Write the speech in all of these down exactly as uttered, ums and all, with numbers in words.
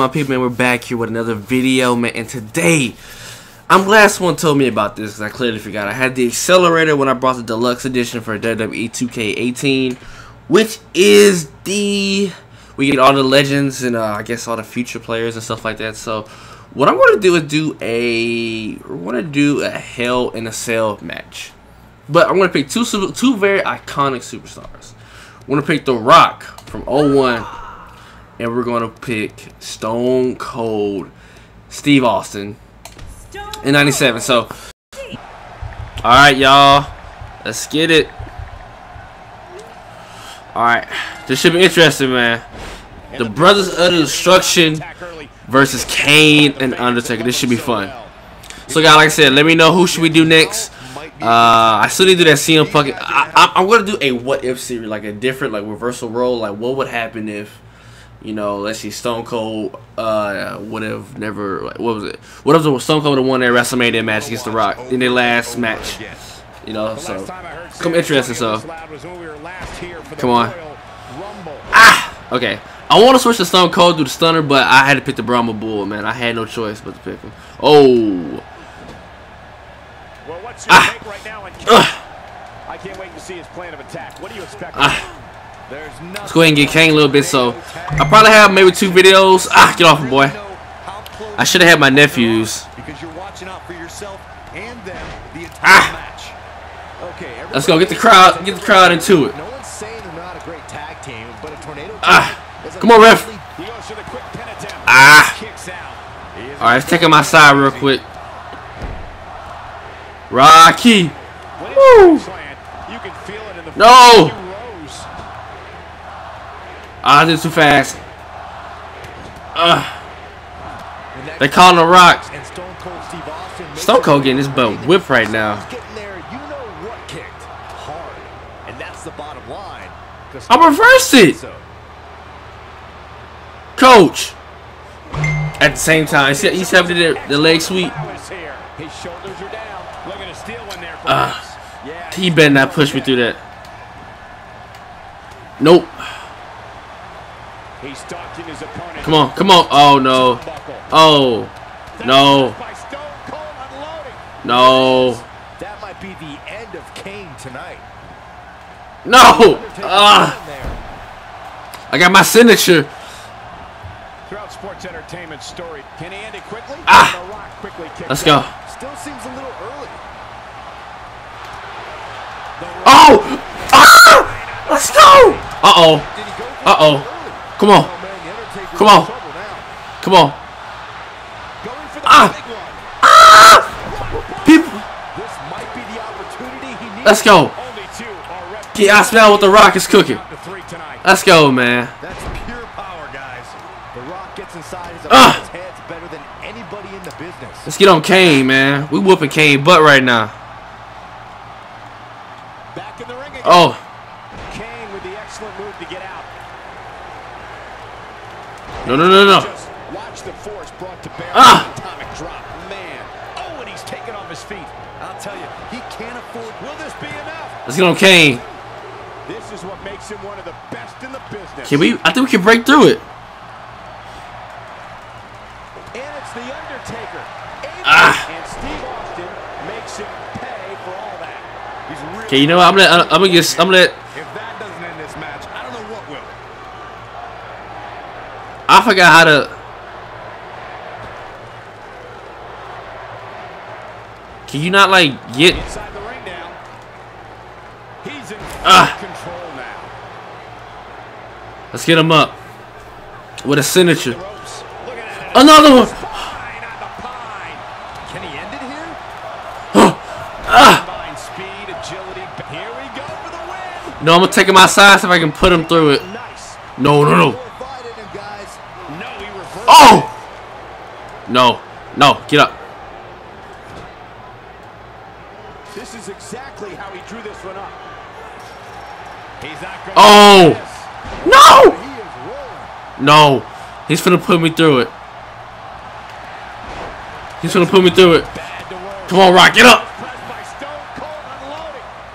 My people, man, we're back here with another video, man, and today, I'm glad someone told me about this, because I clearly forgot. I had the accelerator when I brought the deluxe edition for W W E two K eighteen, which is the, we get all the legends and uh, I guess all the future players and stuff like that. So what I want to do is do a, I want to do a Hell in a Cell match, but I'm going to pick two, two very iconic superstars. I'm going to pick The Rock from oh one. And we're going to pick Stone Cold Steve Austin in ninety-seven. So, alright, y'all. Let's get it. Alright. This should be interesting, man. The Brothers of Destruction versus Kane and Undertaker. This should be fun. So, guys, like I said, let me know who should we do next. Uh, I still need to do that C M Punk. I, I, I'm going to do a what if series, like a different, like, reversal role. Like, what would happen if... You know, let's see, Stone Cold uh, would have never, like, what was it? What if Stone Cold would have won their WrestleMania match against The Rock in their last match? You know, so, it's going to be interesting, so. Come on. Ah! Okay. I want to switch to Stone Cold through the Stunner, but I had to pick the Brahma Bull, man. I had no choice but to pick him. Oh! Ah! I can't wait to see his plan of attack. What do you expect? Let's go ahead and get Kane a little bit. So I probably have maybe two videos. Ah, get off, boy! I should have had my nephews. Ah, let's go get the crowd, get the crowd into it. Ah, come on, ref! Ah, all right, let's take him outside real quick. Rocky, woo! No! Ah, I did too fast. Ugh. They calling The Rock. Stone Cold getting his butt whipped right now. I reversed it. Coach. At the same time, he's having the, the leg sweep. Uh, he better not push me through that. Nope. He's stalking his opponent. Come on, come on. Oh, no. Oh, no. No. That might be the end of Kane tonight. No. Ah. I got my signature. Throughout sports entertainment story. Can he end it quickly? Ah. Let's go. Still seems a little early. Oh. Ah. Let's go. Uh-oh. Uh-oh. Come on. Come on. Come on. Ah! Ah! People. Let's go. Yeah, I smell what The Rock is cooking. Let's go, man. That's pure power, guys. The Rock gets inside his head's better than anybody in the business. Let's get on Kane, man. We whooping Kane butt right now. Back in the ring again. Oh. Kane with the excellent move to get out. No, no, no, no. Watch the force brought to bear on the atomic drop. Man. Oh, and he's taken off his feet. I'll tell you, he can't afford. Will this be enough? Let's get on Kane. This is what makes him one of the best in the business. Can we? I think we can break through it. And it's the Undertaker. Ah. And Steve Austin makes him pay for all that. He's really okay, you know, I'm gonna, I'm gonna get, I'm gonna. I forgot how to. Can you not like get? Inside the ring now. He's in ah. control now. Let's get him up with a signature. Another one. Can he end it here? Ah. Speed, agility. Here we go for the win. No, I'm gonna take him outside so if I can put him through it. No, no, no. Oh! No, no, get up. This is exactly how he drew this one up. He's not going oh! To no! He no, he's gonna put me through it. He's gonna put me through it. Come on, Rock, get up!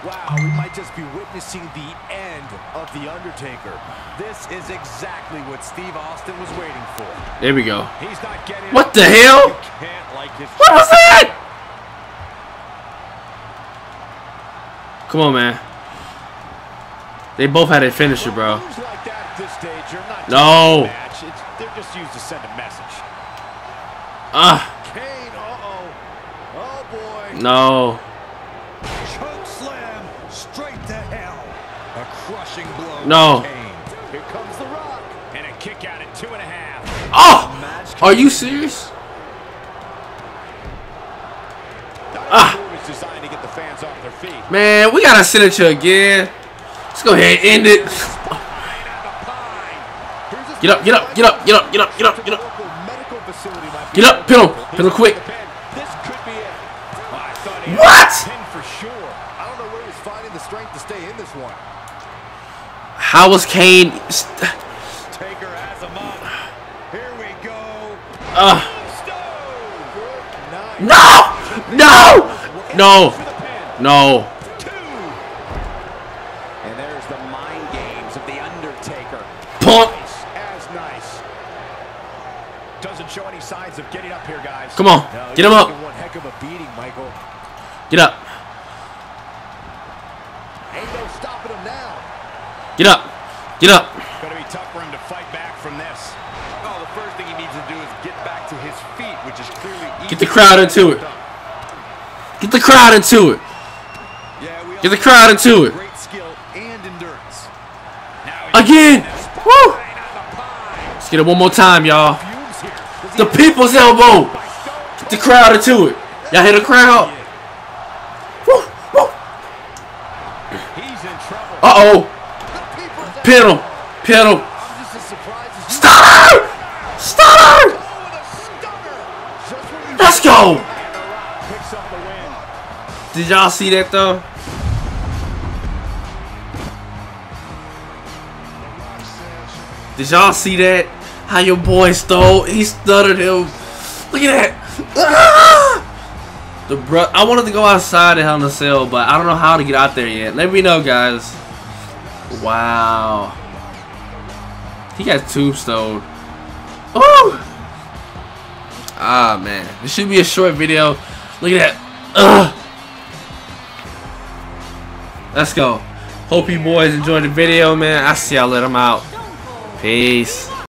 Wow, we might just be witnessing the end of The Undertaker. This is exactly what Steve Austin was waiting for. There we go. He's not getting what the hell? Like what was that? Come on, man. They both had a finisher, bro. No. They're just used to send a message. Ah. Kane, uh-oh. Oh boy. No. Choke slam straight to hell. A crushing blow. No. Kane. Here comes The Rock. And a kick out at two and a half. Oh! Are you serious? Ah. Designed to get the fans off their feet. Man, we got a signature again. Let's go ahead and end it. Get up, get up, get up, get up, get up, get up, get up. Get up, pin him, pin him quick. What? How was Kane? Taker has him up. Here we go. Uh. No! No! No! No! And there's the mind games of the Undertaker. Pump. Doesn't show any signs of getting up here, guys. Come on, no, get him up. One heck of a beating, Michael. Get up. Ain't no stopping him now. Get up. Get up. It's gonna be tough for him to fight back from this. Oh, the first thing he needs to do is get back to his feet, which is clearly easy. Get the crowd into it. Get the crowd into it. Yeah, we get the crowd into it. Great skill and endurance. Now again. Woo. Let's get it one more time, y'all. The People's Elbow. Get the crowd into it. Y'all hear the crowd? Woo, woo. Uh-oh. Pin him. Pin him. Stunner! Stunner! Let's go. Did y'all see that, though? Did y'all see that? How your boy stole? He stuttered him. Look at that. Ah! The bro. I wanted to go outside and Hell in a Cell, but I don't know how to get out there yet. Let me know, guys. Wow. He got tombstone. Oh. Ah man, this should be a short video. Look at that. Ah. Let's go. Hope you boys enjoyed the video, man. I see y'all later. I'm out. Peace.